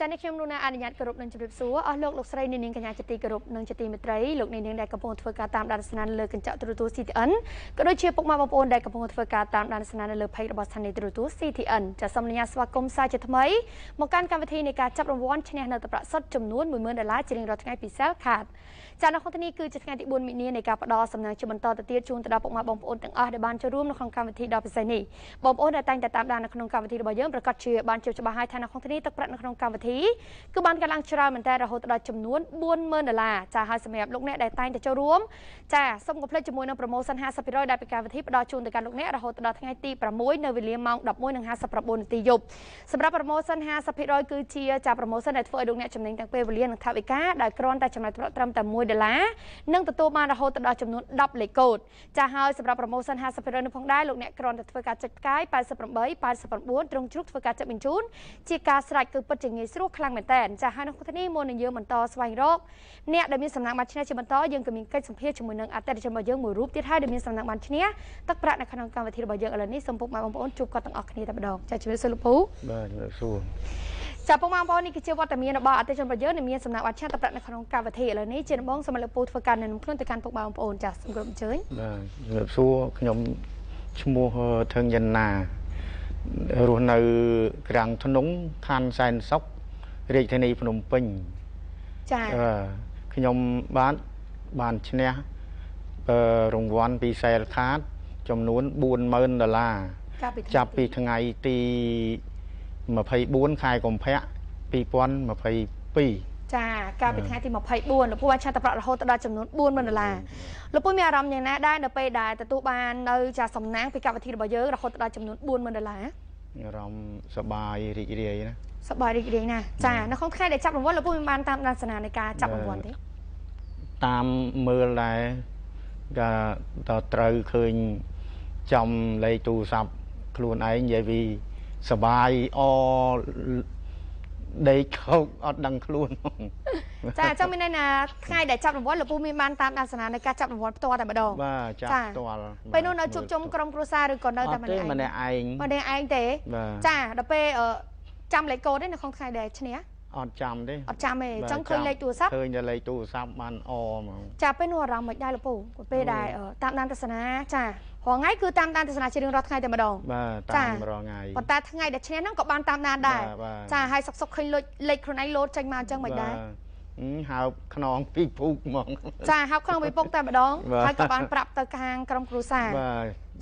จันทร์เข้มรุนอาณาญาติกรุบหนึ่งจุดสิบสัวอ๋อโลกโลกสลายหนึ่งกันยาจิตีกรุบหนึ่งจิตีเมตรีโลกในหนึ่งได้กระพงทวการตามดันสนันเลือกกันเจาะตรูตูซีทีอันก็โดยเชื่อปกมาประพลได้กระพงทวการตามดันสนันเลือกภัยระบาดสันในตรูตูซีทีอันจะสำนักสวากรมสายจะทำไมมองการการวิธีในการจับรางวัลชนะเลิศประสบจำนวนหมื่นเมื่อดอลลาร์จีนเราจะง่ายปีเซลขาดจากนักคอนเทนต์คือจะงานติบุญมิเนียในการประดอสำนักจุบันต่อตะเตียจูนตะดาปกมาบอมโอนต่างอ๋อได้บานจะร่วมในของการวิธีดอปิไซนีบอมโอนได้แต่งแต่ตามดันในขนมการวิธีระบาดเยอะประกอบเชื่อบานเชื่อจะบาหายทางนักคอนเทนต์ตะกระในขนมการวิธีคือบานกำลังชราเหมือนแต่เราหดระดับจำนวนบุญเมื่อดอลลาร์จากหาสมัยลูกเนตได้แต่งแต่จะร่วมจากสมกับเพลย์จมวยนโปรโมชั่นห้าสปิโร่ได้เป็นการวิธีประดอจูนแต่การลูกเนตเราหดระดับทั้งไอตีประมวยในวิลเลียมมองดับมวยหนึ่งห้าสปรับบุญตีหยบสำหรับโปรโมชั่นห้าสปิโร่คือเชียจากโปรโมชั่นในทัวร์ลูกเนตจำนวนต่างเปวิลเลียมทาวิก้าได้กรอนแต่จำนวนตามแต่มวยเดล่าเนื่องตัวมาเราโหดระดับจำนวนดับเลยโกดจะหาสำหรับโปรโมชั่นห้าสปิโร่ในพงได้ลูกเนตกรอนแต่ทัวร์การจัดการไปสปรับเบย์ไปสปรับบุญตรงจุดทัวร์การจัดเป็นชุนเชียการสลายคือปัจจัยเงินสู้คลังเหมือนแต่จะให้นักคอนเทนต์มวยในเยอะเหมือนต่อสวายโรคเนี่ยเดี๋ยวมีสำนักบัญชีเชื่อมต่อยังก็มีการสัมเพชจมูกหนึ่งอาจจะจะมาเยอะหมู่รูปที่ท้ายเดี๋ยวมีสำนักบัญชีเนี่ยตักประในขนมการวิธีระบายเยอะอะไรนี่สมบูรณ์มาบางคนจุกก็ต้องออกนี่แต่ประดองจะช่วยสรุปผู้สู้จากพม่าพอนี่คือเชื่อว่าแต่มีนบาอาจจะจนประเยอะในมีสำนักวัดชาติประในขนมการวิธีอะไรนี่เจนบ้องสมัยเราปูทวการในน้ำเคลื่อนการปกบาลปนจากสมกรมเฉยสู้ขนมชมูเทิงยันนารูนในกลางถนนคานไซน์ซอกเรียกเทนีพนมปิงขยมบ้านชนะรางวัลปีเซลคาร์จำนวนบุญเมินดอลลาร์จับปีทั้งไงตีมาพายบุญขายกลมแพะปีป้อนมาพายปีจ้าการเป็นไงที่มาพายบุญหลวงพ่อวันชาติประหลาดตระจำนวนบุญเมินดอลลาร์หลวงพ่อมีอารมณ์อย่างนั้นได้เดาไปได้แต่ตัวบ้านเราจะสำนักไปกับทีระเบยเยอะเราตระจำนวนบุญเมินดอลลาร์เราสบายดีเดียนะสบายดีเดียนะจ้านักข่าวแค่ได้จับรางวัลเราพูดเป็นบ้านตามลักษณะในการจับรางวัลตามเมื่อไรก็ต่อเติร์เคยจำเลยตูสับครูนไอ้ยายวีสบายอได้เขาอดดังครูนจ้าเจ้าไม่ได้นะใครได้จับรางวัลเราพูดเป็นบ้านตามลักษณะในการจับรางวัลตัวแต่มาดองจ้าไปนู่นเอาจุบจมกรมครูซาหรือก่อนเดินแต่มาในไอ้มาในไอ้เต๋จ้าเดาไปจำเลยโกได้ในของใครได้ชนะอดจำได้อดจำเองจังเคยเลยตัวซับเคยจะเลยตัวซับมันออมจะไปนัวเราไม่ได้หรือปู่ไปได้ตามนันทศนะจ้าหัวง่ายคือตามนันทศนะเชิงรอดไงแต่มาดองจ้าปัตตาทั้งไงเด็กชนะนั่งกบบานตามนันได้จ้าให้สักๆเคยเลยคนไหนโลดจังมาจังไม่ได้หาขนมปีพุกมองจ้าหาขนมปีพุกแต่มาดองให้กับบานปรับตะกางกรมครูซา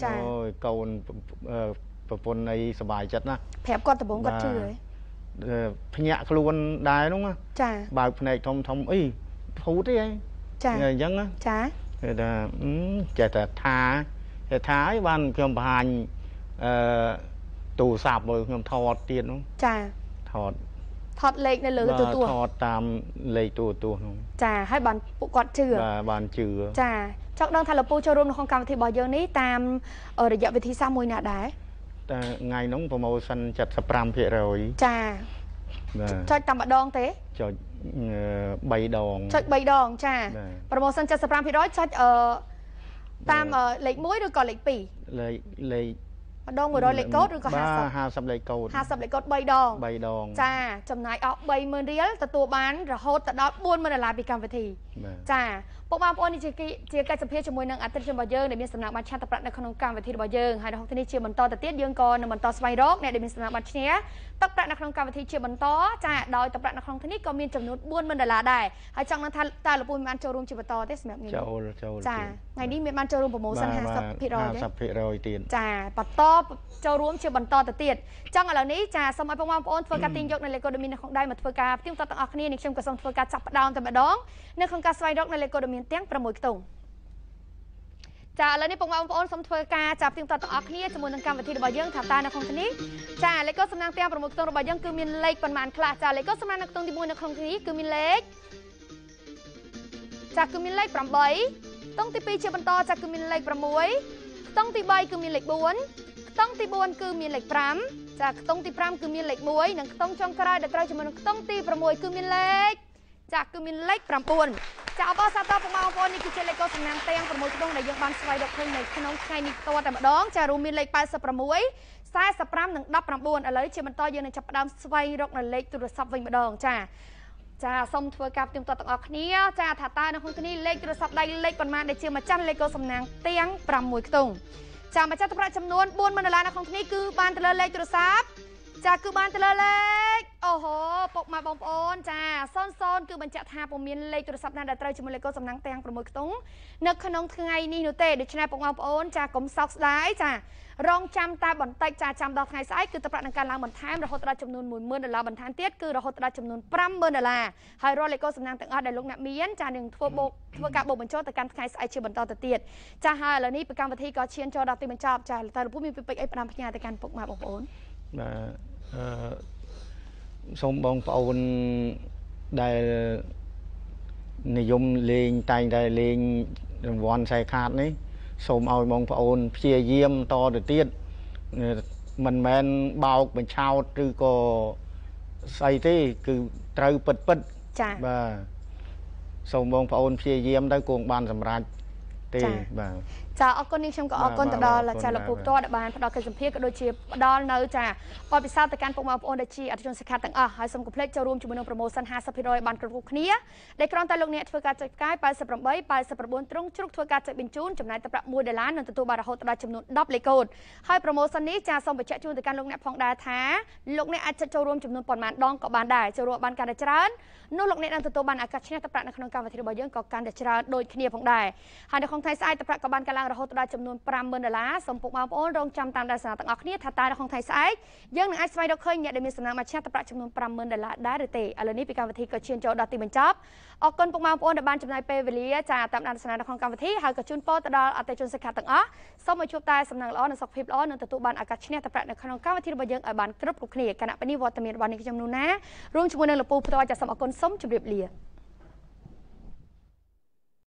จ้าโอ้ยโกนประปนในสบายจัดนะแผลก็ตะบงก็เฉยพญะครูนได้รู้ไหมจ้าบ่าวในทอมเอ้ยพูดได้ไงจ้ายังนะจ้าแต่ท้าบ้านเขียมพานตู่สาบเลยเขียมถอดเตียนนู้นจ้าถอดเล็กในเลยตัวถอดตามเลยตัวนู้นจ้าให้บ้านปุกกอดเชื่อบ้านเชื่อจ้าเจ้าดังทารุปูชารุมของการวิธีบอยเยอะนี้ตามระยะวิธีสามมวยหนาได้ไงน้องโปรโมชั่นจัดสปรามเพลอยจ้าจอยตำบะดองเต๋จอยใบดองจ้าโปรโมชั่นจัดสปรามเพลอยจอยตามเล็กมุ้ยหรือก่อนเล็กปีเล็กดองหมดเลยเล็กโกดหรือก่อนห้าสับเล็กโกดใบดองจ้าจำนายเอาใบเมืองเรียลแต่ตัวบ้านเราโหดแต่ดอกบุญมันอะไรปีกรรมวิธีจ้าปกมาปนิเจียการสัมเพชจมวยนางอัตเชมบะเยิงในมีสำนักบัญชีตะประในขนมการวิธีบะเยิงให้ดอกที่นี่เชียบันโตแต่เตี้ยเยิงก่อนบันโตสไปร็อกในมีสำนักบัญชีนี้ตะประในขนมการวิธีเชียบันโตจ้าดอยตะประในขนมที่นี่ก็มีจำนวนบุญมันอะไรได้ให้จังนั้นตาหลวงปู่มีมันโจรุมเชียบันโตเตสเมียงจ้าไงนี่มีมันโจรุมโปรโมชั่น50% ตีนจ้าปัตโตโจรุมเชียบันโตแต่เตี้ยจังเหล่านี้จ้าสมัยปกมาปนเฟอร์การติงยกในเลโกดมินของได้มาเฟอร์การติ้งตะตังอักนี่ในเชียงกระทรวงเฟอร์การจับดาวแต่บะดองในขนมการสไปร็อกในเลโกดเตียงประมวยตรงจ้าแล้วนี่ปงมาองค์อ้นสมทวการจับติงตัดต่ออักนี่จำนวนต่างๆวันที่ระบายเยื่อถามตาในของชนิดจ้าแล้วก็สำนักเตียงประมวยตรงระบายเยื่อคือมีเล็กประมาณคลาจ้าแล้วก็สำนักตรงที่บุญในของชนิดคือมีเล็กจ้าคือมีเล็กประมาณ8ต้องตีปีเชื่อมต่อจ้าคือมีเล็กประมวยต้องตีใบคือมีเล็กบวนต้องตีบวนคือมีเล็กพรำจ้าต้องตีพรำคือมีเล็กมวยหนังต้องจ้องกระไรเด็กเราจำนวนต้องตีประมวยคือมีเล็กจากกุมินเล็กปรำปวนจากบอสตาปมาองค์นี่คือเจเลโกสำนักเตียงประมวยตรงในยังบางสไลด์ดอกเพิ่งในขนมไข่นิตัวแต่บะดองจากรูมินเล็กไปสประมวย จะมาจัดประจำนวนบุญมันละลายในของที่นี่คือบ้านตะเลเล็กตรวจสอบได้เล็กประมาณได้เชื่อมาจันเล็กก็สำนักเตียงประมวยตรงเนื้อขนมไทยนี่นู่นเตะเดี๋ยวฉันบอกเอาโอนจะกลมซอกสไลด์จ้ะรองจำตาบอลไตจ้ะจำดอกไงสายคือตะปะนังการล้างมันไทม์เราหดตะจำนวนหมุนมือละลายมันไทม์เตี้ยคือเราหดตะจำนวนปรำมือละลายให้รอดเลยก็สำนักเตียงอ้อได้ลูกนักเมียนจ้ะหนึ่งทั่วบกทั่วกาบบุญชดตะการไงสายเชื่อบันตอตะเตียดจะหาเหล่านี้ประการวิธีก็เชียนจอดติมันจับจ่ายตะลุพุ่มมีไปไอ้ประนามพญาตะการปกมาบงโอนส่งบองปะโอนได้ จ้าออกคนนี้ฉันก็ออกคนตลอดละจ้าระบบตัวบ้านพนักงานสัมเพลกจะรวมจำนวนโปรโมชั่น50%บันกระปุกนี้ได้กรอนแต่ลงเนี่ยเพื่อการจัดการไปสำหรับใบไปสำหรับบุญตรงชุกทั่วการจัดบินจูนจำนายตะประมวยเดล้านนันตัวบาร์โฮตราจำนวนปรมาณดองกับบานได้จะรวมบ้านการจัดร้านนู่นลงเนี่ยนันตัวบานอากาศชนะตะประนักขนมการวัตถุประโยชน์ก็การจัดร้านโดยเขียบของได้หายในของไทยสายตะประกอบบ้านการล้างระโฮตราจำนวนปรำเบอร์ละ สมปองปอนรองจำตามได้สนาตะอักเนียทัตตาของไทยสายยังไอซ์ไวด์ดอกเคยเนี่ยได้มีสำนักมาเชื่อตะประจำนวนปรำเบอร์ละได้หรือเตะอะไรนี้เป็นการวิธีก็เชียนโจดติมันจับออกคนปกมาปอนระบานจำนายเปรย์เวลียจ่าตามด้านสนาตะของการวิธีหากระชุนปอตระอัตเตจุนสกัดต่างอ้อสมัยชุบตายสำนักล้อในสักพิบล้อในตะตุบานอากาศชนะตะประนักขนมการวิธีระเบิดยังไอบ้านกรึบกรุกเนียขณะเป็นนิวอร์ตเมียนวันนี้จำนวนนะรวมชมวันในลำปูพลอยจะสมอคนสมจุดเรียบเลีย